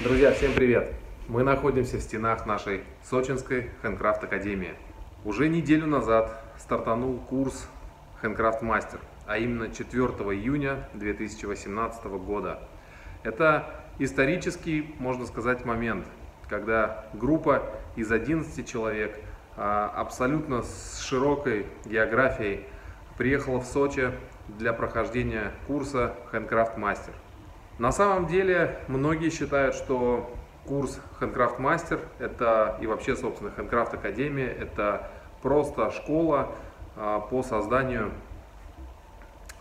Друзья, всем привет! Мы находимся в стенах нашей сочинской Hancraft Академии. Уже неделю назад стартанул курс Hancraft Master, а именно 4 июня 2018 года. Это исторический, можно сказать, момент, когда группа из 11 человек абсолютно с широкой географией приехала в Сочи для прохождения курса Hancraft Master. На самом деле многие считают, что курс Hancraft Master это и вообще, собственно, Hancraft Академия это просто школа по созданию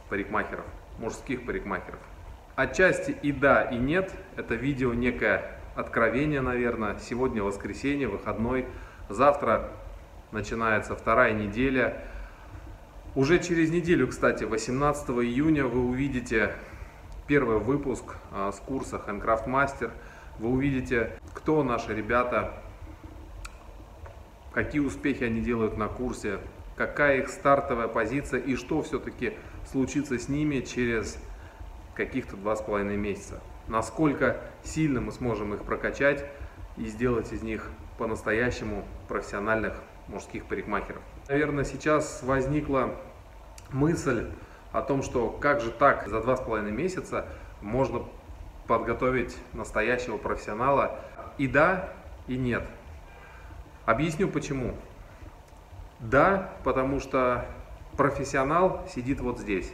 парикмахеров, мужских парикмахеров. Отчасти и да, и нет. Это видео некое откровение, наверное. Сегодня воскресенье, выходной. Завтра начинается вторая неделя. Уже через неделю, кстати, 18 июня вы увидите первый выпуск с курса Hancraft Master. Вы увидите, кто наши ребята, какие успехи они делают на курсе, какая их стартовая позиция и что все-таки случится с ними через каких-то 2,5 месяца. Насколько сильно мы сможем их прокачать и сделать из них по-настоящему профессиональных мужских парикмахеров. Наверное, сейчас возникла мысль о том, что как же так за 2,5 месяца можно подготовить настоящего профессионала. И да, и нет. Объясню почему. Да, потому что профессионал сидит вот здесь.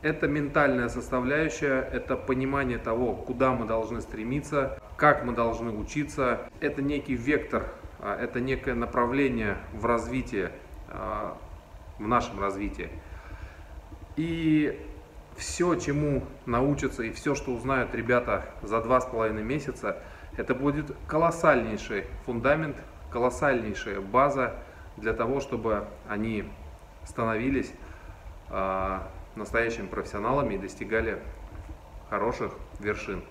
Это ментальная составляющая, это понимание того, куда мы должны стремиться, как мы должны учиться. Это некий вектор, это некое направление в развитии, в нашем развитии. И все, чему научатся и все, что узнают ребята за 2,5 месяца, это будет колоссальнейший фундамент, колоссальнейшая база для того, чтобы они становились настоящими профессионалами и достигали хороших вершин.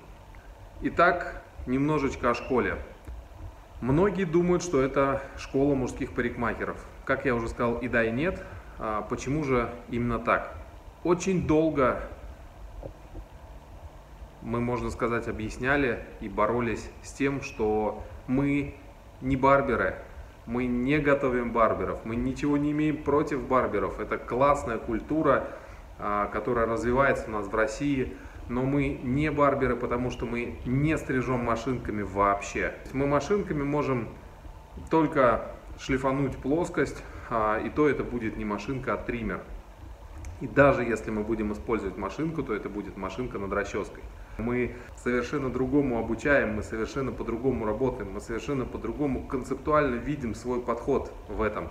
Итак, немножечко о школе. Многие думают, что это школа мужских парикмахеров. Как я уже сказал, и да, и нет. Почему же именно так? Очень долго мы, можно сказать, объясняли и боролись с тем, что мы не барберы, мы не готовим барберов, мы ничего не имеем против барберов. Это классная культура, которая развивается у нас в России, но мы не барберы, потому что мы не стрижем машинками вообще. Мы машинками можем только шлифануть плоскость, и то это будет не машинка, а триммер. И даже если мы будем использовать машинку, то это будет машинка над расческой. Мы совершенно другому обучаем, мы совершенно по-другому работаем, мы совершенно по-другому концептуально видим свой подход в этом.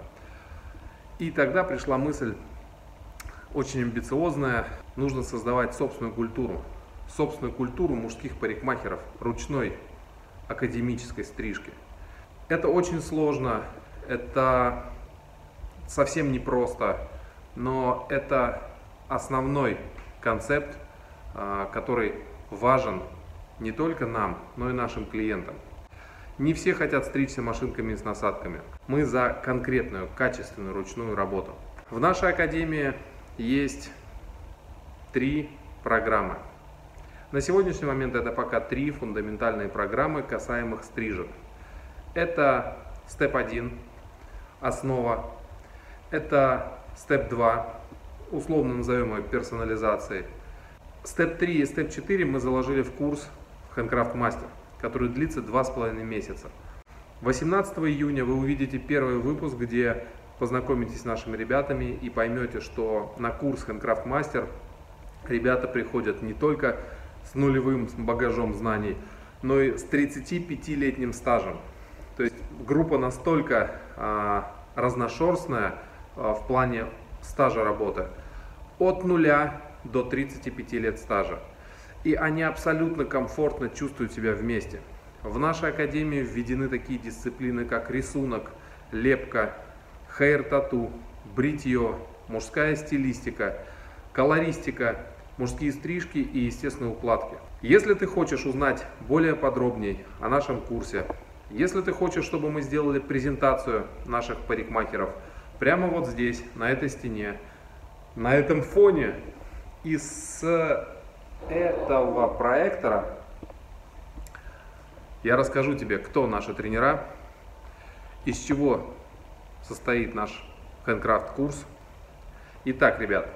И тогда пришла мысль очень амбициозная, нужно создавать собственную культуру мужских парикмахеров, ручной академической стрижки. Это очень сложно, это совсем непросто. Но это основной концепт, который важен не только нам, но и нашим клиентам. Не все хотят стричься машинками с насадками. Мы за конкретную, качественную ручную работу. В нашей академии есть 3 программы. На сегодняшний момент это пока 3 фундаментальные программы, касаемых стрижек. Это степ 1, основа. Это степ 2, условно назовем ее персонализацией. Степ 3 и степ 4 мы заложили в курс Hancraft Master, который длится 2,5 месяца. 18 июня вы увидите первый выпуск, где познакомитесь с нашими ребятами и поймете, что на курс Hancraft Master ребята приходят не только с нулевым багажом знаний, но и с 35-летним стажем. То есть группа настолько разношерстная, в плане стажа работы от 0 до 35 лет стажа, и они абсолютно комфортно чувствуют себя вместе. В нашей академии введены такие дисциплины, как рисунок, лепка, хейр-тату, бритье, мужская стилистика, колористика, мужские стрижки и, естественно, укладки. Если ты хочешь узнать более подробнее о нашем курсе, если ты хочешь, чтобы мы сделали презентацию наших парикмахеров, прямо вот здесь, на этой стене, на этом фоне и с этого проектора Я расскажу тебе, кто наши тренера, из чего состоит наш Hancraft курс. Итак, ребят,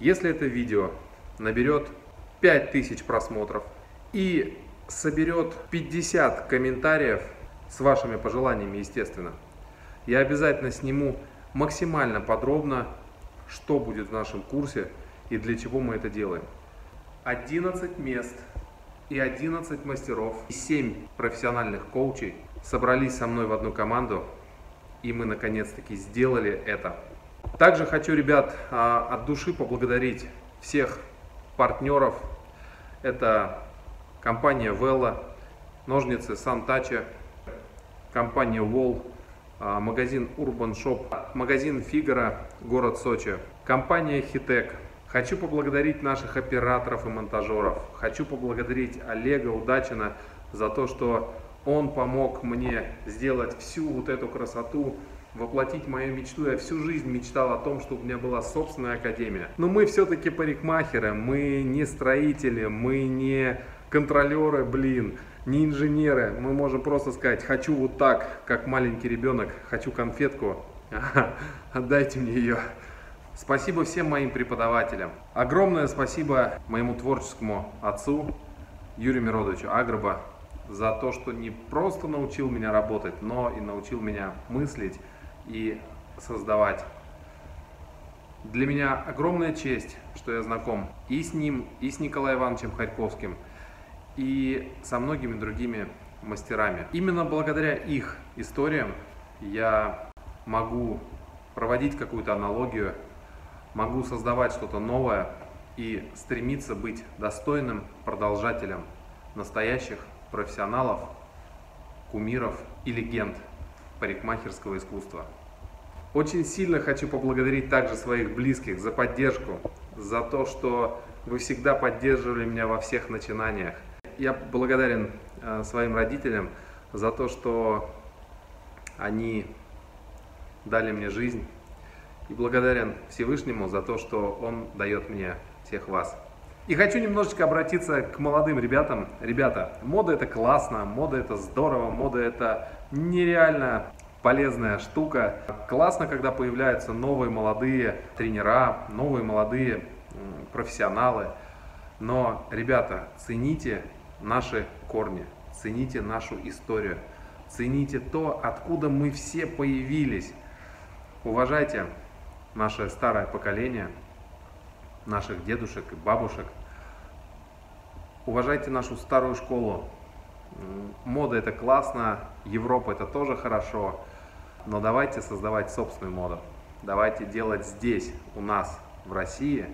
если это видео наберет 5000 просмотров и соберет 50 комментариев с вашими пожеланиями, естественно, я обязательно сниму максимально подробно, что будет в нашем курсе и для чего мы это делаем. 11 мест и 11 мастеров и 7 профессиональных коучей собрались со мной в одну команду, и мы наконец-таки сделали это. Также хочу, ребят, от души поблагодарить всех партнеров. Это компания Vella, ножницы SunTouch, компания Wall, магазин Urban Shop, магазин Figaro, город Сочи, компания Hitec. Хочу поблагодарить наших операторов и монтажеров. Хочу поблагодарить Олега Удачина за то, что он помог мне сделать всю вот эту красоту, воплотить мою мечту. Я всю жизнь мечтал о том, чтобы у меня была собственная академия. Но мы все-таки парикмахеры, мы не строители, мы не контролеры, блин, не инженеры. Мы можем просто сказать: хочу вот так, как маленький ребенок, хочу конфетку, отдайте мне ее. Спасибо всем моим преподавателям. Огромное спасибо моему творческому отцу Юрию Миродовичу Агроба за то, что не просто научил меня работать, но и научил меня мыслить и создавать. Для меня огромная честь, что я знаком и с ним, и с Николаем Ивановичем Харьковским, и со многими другими мастерами. Именно благодаря их историям я могу проводить какую-то аналогию, могу создавать что-то новое и стремиться быть достойным продолжателем настоящих профессионалов, кумиров и легенд парикмахерского искусства. Очень сильно хочу поблагодарить также своих близких за поддержку, за то, что вы всегда поддерживали меня во всех начинаниях. Я благодарен своим родителям за то, что они дали мне жизнь, и благодарен Всевышнему за то, что Он дает мне всех вас. И хочу немножечко обратиться к молодым ребятам. Ребята, мода — это классно, мода — это здорово, мода — это нереально полезная штука. Классно, когда появляются новые молодые тренера, новые молодые профессионалы. Но, ребята, цените наши корни, цените нашу историю, цените то, откуда мы все появились. Уважайте наше старое поколение, наших дедушек и бабушек. Уважайте нашу старую школу. Мода — это классно, Европа — это тоже хорошо, но давайте создавать собственную моду. Давайте делать здесь, у нас, в России,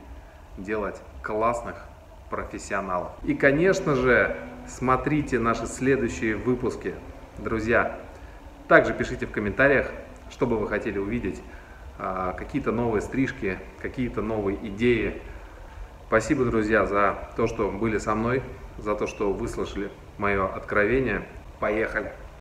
делать классных профессионалов. И, конечно же, смотрите наши следующие выпуски, друзья. Также пишите в комментариях, что бы вы хотели увидеть, какие-то новые стрижки, какие-то новые идеи. Спасибо, друзья, за то, что были со мной, за то, что выслушали мое откровение. Поехали!